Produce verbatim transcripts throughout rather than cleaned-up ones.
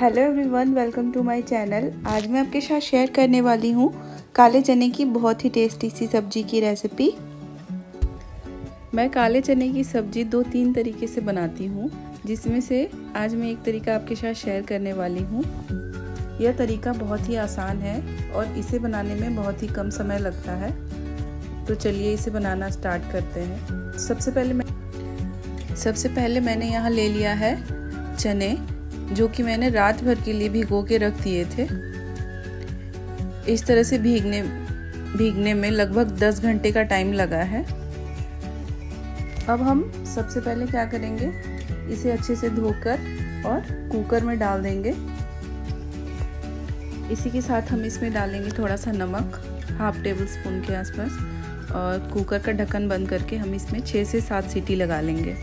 Hello everyone, welcome to my channel. आज मैं आपके साथ शेयर करने वाली हूँ काले चने की बहुत ही टेस्टी सी सब्जी की रेसिपी। मैं काले चने की सब्जी दो तीन तरीके से बनाती हूँ, जिसमें से आज मैं एक तरीका आपके साथ शेयर करने वाली हूँ। यह तरीका बहुत ही आसान है और इसे बनाने में बहुत ही कम समय लगता है। तो चलिए इसे बनाना स्टार्ट करते हैं। सबसे पहले मैं सबसे पहले मैंने यहाँ ले लिया है चने, जो कि मैंने रात भर के लिए भिगो के रख दिए थे। इस तरह से भीगने भीगने में लगभग दस घंटे का टाइम लगा है। अब हम सबसे पहले क्या करेंगे, इसे अच्छे से धोकर और कुकर में डाल देंगे। इसी के साथ हम इसमें डालेंगे थोड़ा सा नमक, हाफ टेबल स्पून के आसपास, और कुकर का ढक्कन बंद करके हम इसमें छः से सात सीटी लगा लेंगे।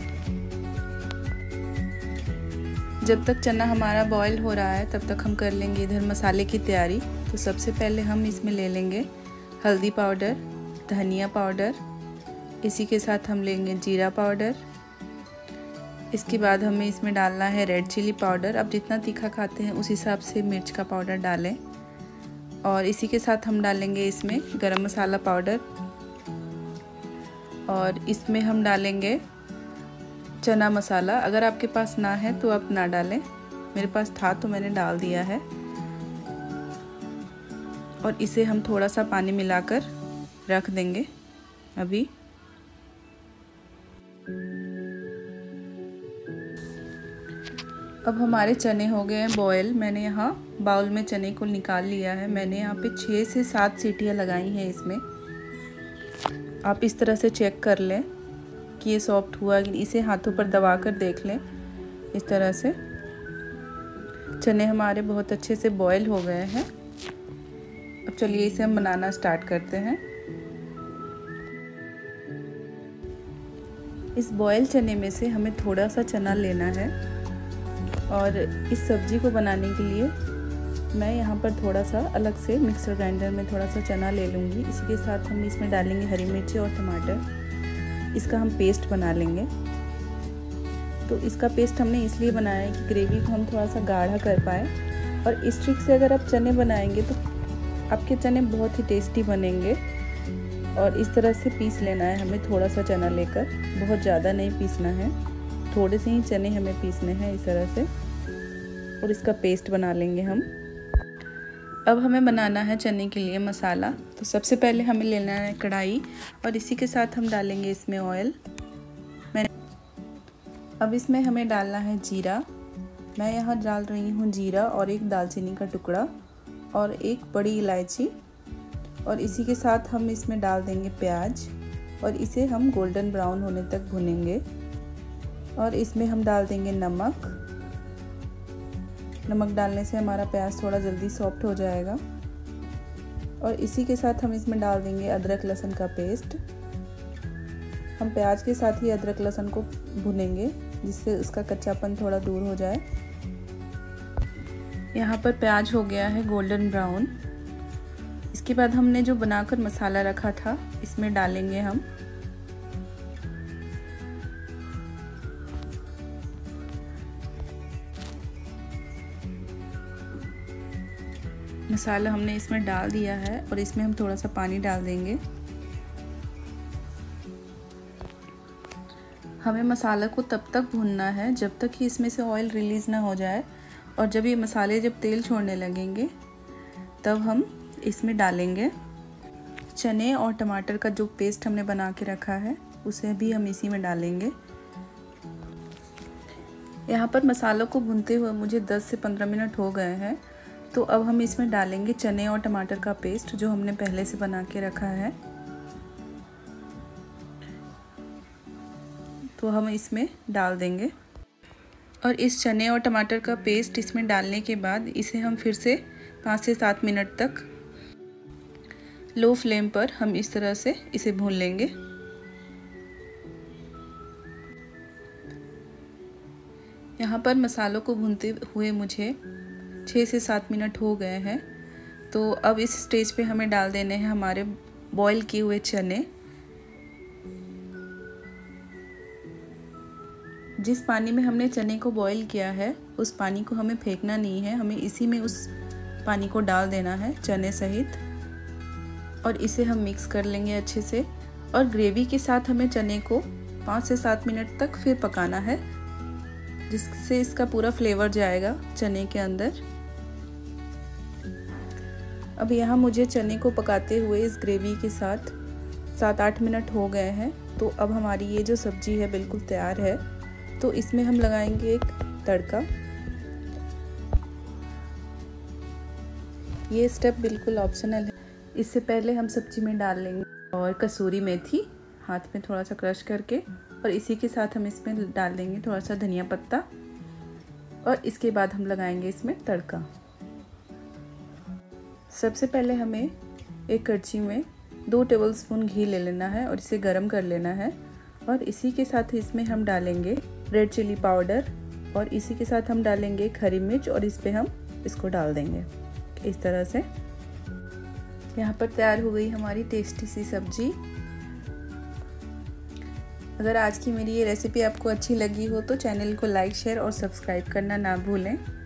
जब तक चना हमारा बॉयल हो रहा है, तब तक हम कर लेंगे इधर मसाले की तैयारी। तो सबसे पहले हम इसमें ले लेंगे हल्दी पाउडर, धनिया पाउडर, इसी के साथ हम लेंगे जीरा पाउडर। इसके बाद हमें इसमें डालना है रेड चिली पाउडर। आप जितना तीखा खाते हैं उस हिसाब से मिर्च का पाउडर डालें। और इसी के साथ हम डालेंगे इसमें गरम मसाला पाउडर, और इसमें हम डालेंगे चना मसाला। अगर आपके पास ना है तो आप ना डालें, मेरे पास था तो मैंने डाल दिया है। और इसे हम थोड़ा सा पानी मिलाकर रख देंगे अभी। अब हमारे चने हो गए हैं बॉयल। मैंने यहाँ बाउल में चने को निकाल लिया है। मैंने यहाँ पे छः से सात सीटियाँ लगाई हैं इसमें। आप इस तरह से चेक कर लें कि ये सॉफ्ट हुआ। इसे हाथों पर दबा कर देख लें। इस तरह से चने हमारे बहुत अच्छे से बॉयल हो गए हैं। अब चलिए इसे हम बनाना स्टार्ट करते हैं। इस बॉयल चने में से हमें थोड़ा सा चना लेना है। और इस सब्जी को बनाने के लिए मैं यहाँ पर थोड़ा सा अलग से मिक्सर ग्राइंडर में थोड़ा सा चना ले लूँगी। इसी के साथ हम इसमें डालेंगे हरी मिर्ची और टमाटर। इसका हम पेस्ट बना लेंगे। तो इसका पेस्ट हमने इसलिए बनाया है कि ग्रेवी को हम थोड़ा सा गाढ़ा कर पाए। और इस ट्रिक से अगर आप चने बनाएंगे तो आपके चने बहुत ही टेस्टी बनेंगे। और इस तरह से पीस लेना है हमें, थोड़ा सा चना लेकर, बहुत ज़्यादा नहीं पीसना है, थोड़े से ही चने हमें पीसने हैं इस तरह से। और इसका पेस्ट बना लेंगे हम। अब हमें बनाना है चने के लिए मसाला। तो सबसे पहले हमें लेना है कढ़ाई, और इसी के साथ हम डालेंगे इसमें ऑयल। मैंने अब इसमें हमें डालना है जीरा। मैं यहाँ डाल रही हूँ जीरा और एक दालचीनी का टुकड़ा और एक बड़ी इलायची। और इसी के साथ हम इसमें डाल देंगे प्याज, और इसे हम गोल्डन ब्राउन होने तक भुनेंगे। और इसमें हम डाल देंगे नमक। नमक डालने से हमारा प्याज थोड़ा जल्दी सॉफ्ट हो जाएगा। और इसी के साथ हम इसमें डाल देंगे अदरक लहसुन का पेस्ट। हम प्याज के साथ ही अदरक लहसुन को भुनेंगे, जिससे उसका कच्चापन थोड़ा दूर हो जाए। यहाँ पर प्याज हो गया है गोल्डन ब्राउन। इसके बाद हमने जो बनाकर मसाला रखा था, इसमें डालेंगे हम। मसाला हमने इसमें डाल दिया है, और इसमें हम थोड़ा सा पानी डाल देंगे। हमें मसाला को तब तक भूनना है जब तक कि इसमें से ऑयल रिलीज़ ना हो जाए। और जब ये मसाले जब तेल छोड़ने लगेंगे, तब हम इसमें डालेंगे चने और टमाटर का जो पेस्ट हमने बना के रखा है, उसे भी हम इसी में डालेंगे। यहाँ पर मसालों को भूनते हुए मुझे दस से पंद्रह मिनट हो गए हैं। तो अब हम इसमें डालेंगे चने और टमाटर का पेस्ट, जो हमने पहले से बना के रखा है। तो हम इसमें डाल देंगे। और इस चने और टमाटर का पेस्ट इसमें डालने के बाद इसे हम फिर से पाँच से सात मिनट तक लो फ्लेम पर हम इस तरह से इसे भून लेंगे। यहाँ पर मसालों को भूनते हुए मुझे छः से सात मिनट हो गए हैं। तो अब इस स्टेज पे हमें डाल देने हैं हमारे बॉईल किए हुए चने। जिस पानी में हमने चने को बॉईल किया है उस पानी को हमें फेंकना नहीं है, हमें इसी में उस पानी को डाल देना है चने सहित, और इसे हम मिक्स कर लेंगे अच्छे से। और ग्रेवी के साथ हमें चने को पाँच से सात मिनट तक फिर पकाना है, जिससे इसका पूरा फ्लेवर जाएगा चने के अंदर। अब यहाँ मुझे चने को पकाते हुए इस ग्रेवी के साथ सात आठ मिनट हो गए हैं। तो अब हमारी ये जो सब्जी है बिल्कुल तैयार है। तो इसमें हम लगाएंगे एक तड़का। ये स्टेप बिल्कुल ऑप्शनल है, इससे पहले हम सब्जी में डाल लेंगे और कसूरी मेथी हाथ में थोड़ा सा क्रश करके, और इसी के साथ हम इसमें डाल देंगे थोड़ा सा धनिया पत्ता, और इसके बाद हम लगाएंगे इसमें तड़का। सबसे पहले हमें एक कड़छी में दो टेबलस्पून घी ले लेना है और इसे गरम कर लेना है, और इसी के साथ इसमें हम डालेंगे रेड चिली पाउडर, और इसी के साथ हम डालेंगे हरी मिर्च, और इस पे हम इसको डाल देंगे इस तरह से। यहाँ पर तैयार हो गई हमारी टेस्टी सी सब्जी। अगर आज की मेरी ये रेसिपी आपको अच्छी लगी हो तो चैनल को लाइक, शेयर और सब्सक्राइब करना ना भूलें।